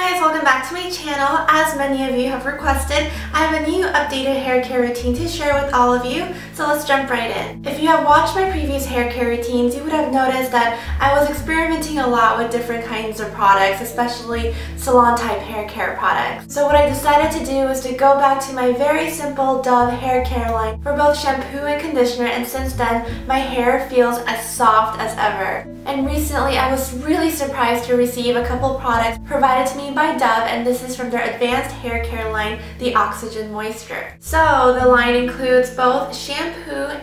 guys, welcome back to my channel. As many of you have requested, I have a new updated hair care routine to share with all of you, so let's jump right in. If you have watched my previous hair care routines, you would have noticed that I was experimenting a lot with different kinds of products, especially salon type hair care products. So what I decided to do was to go back to my very simple Dove hair care line for both shampoo and conditioner, and since then my hair feels as soft as ever. And recently I was really surprised to receive a couple products provided to me by Dove, and this is from their advanced hair care line, the Oxygen Moisture. So the line includes both shampoo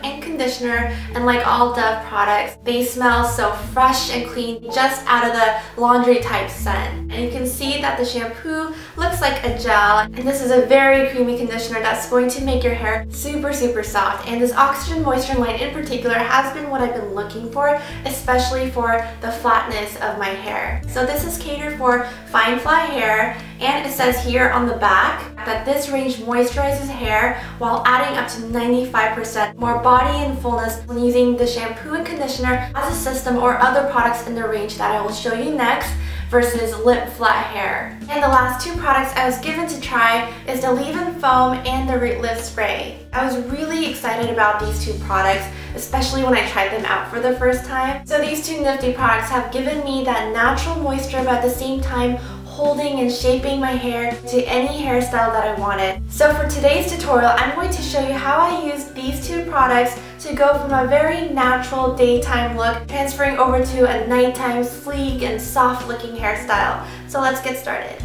and conditioner, and like all Dove products, they smell so fresh and clean just out of the laundry type scent. And you can see that the shampoo looks like a gel, and this is a very creamy conditioner that's going to make your hair super soft. And this Oxygen Moisture line in particular has been what I've been looking for, especially for the flatness of my hair. So this is catered for fine flat hair, and it says here on the back that this range moisturizes hair while adding up to 95% more body and fullness when using the shampoo and conditioner as a system or other products in the range that I will show you next versus lip flat hair. And the last two products I was given to try is the leave-in foam and the root lift spray. I was really excited about these two products, especially when I tried them out for the first time. So these two nifty products have given me that natural moisture, but at the same time holding and shaping my hair to any hairstyle that I wanted. So for today's tutorial, I'm going to show you how I use these two products to go from a very natural daytime look, transferring over to a nighttime sleek and soft looking hairstyle. So let's get started.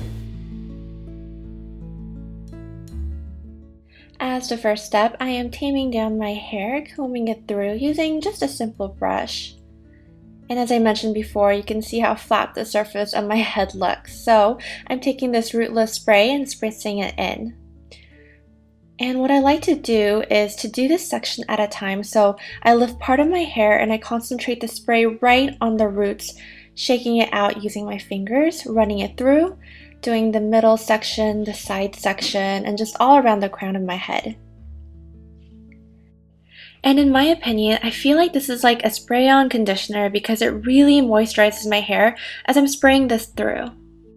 As the first step, I am taming down my hair, combing it through using just a simple brush. And as I mentioned before, you can see how flat the surface of my head looks. So I'm taking this root lift spray and spritzing it in. And what I like to do is to do this section at a time. So I lift part of my hair and I concentrate the spray right on the roots, shaking it out using my fingers, running it through, doing the middle section, the side section, and just all around the crown of my head. And in my opinion, I feel like this is like a spray-on conditioner because it really moisturizes my hair as I'm spraying this through.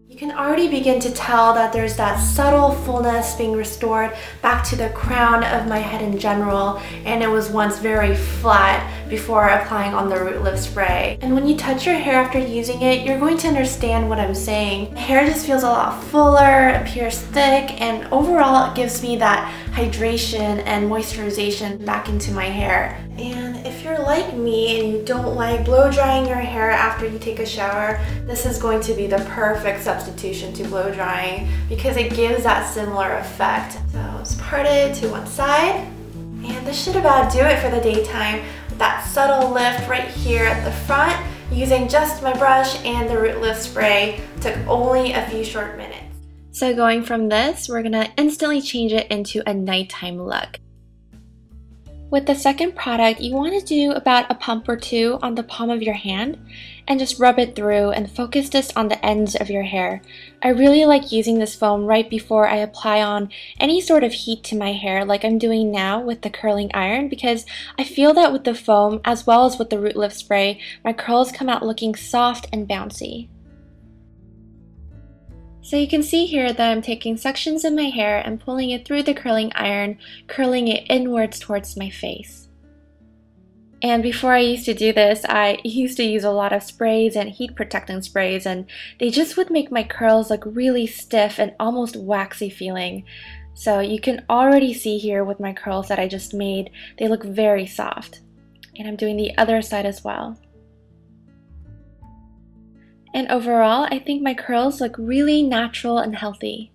You can already begin to tell that there's that subtle fullness being restored back to the crown of my head in general, and it was once very flat before applying on the root lift spray. And when you touch your hair after using it, you're going to understand what I'm saying. The hair just feels a lot fuller, appears thick, and overall it gives me that hydration and moisturization back into my hair. And if you're like me and you don't like blow drying your hair after you take a shower, this is going to be the perfect substitution to blow drying because it gives that similar effect. So it's parted to one side, and this should about do it for the daytime with that subtle lift right here at the front using just my brush and the root lift spray. It took only a few short minutes. So going from this, we're gonna instantly change it into a nighttime look. With the second product, you want to do about a pump or two on the palm of your hand and just rub it through and focus this on the ends of your hair. I really like using this foam right before I apply on any sort of heat to my hair like I'm doing now with the curling iron, because I feel that with the foam as well as with the root lift spray, my curls come out looking soft and bouncy. So you can see here that I'm taking sections of my hair and pulling it through the curling iron, curling it inwards towards my face. And before I used to do this, I used to use a lot of sprays and heat protectant sprays, and they just would make my curls look really stiff and almost waxy feeling. So you can already see here with my curls that I just made, they look very soft. And I'm doing the other side as well. And overall, I think my curls look really natural and healthy.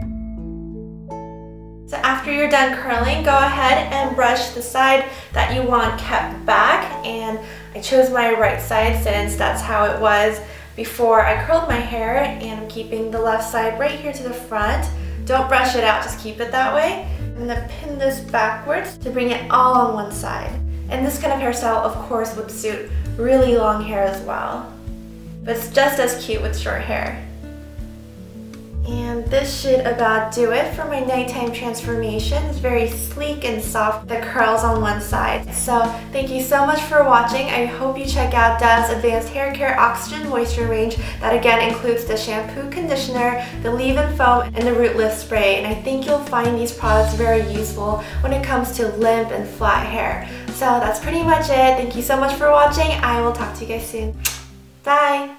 So after you're done curling, go ahead and brush the side that you want kept back. And I chose my right side since that's how it was before I curled my hair, and I'm keeping the left side right here to the front. Don't brush it out, just keep it that way. I'm gonna pin this backwards to bring it all on one side. And this kind of hairstyle, of course, would suit really long hair as well. But it's just as cute with short hair. And this should about do it for my nighttime transformation. It's very sleek and soft, the curls on one side. So thank you so much for watching. I hope you check out Dove's Advanced Hair Care Oxygen Moisture range that again includes the shampoo, conditioner, the leave-in foam, and the root lift spray. And I think you'll find these products very useful when it comes to limp and flat hair. So that's pretty much it. Thank you so much for watching. I will talk to you guys soon. Bye!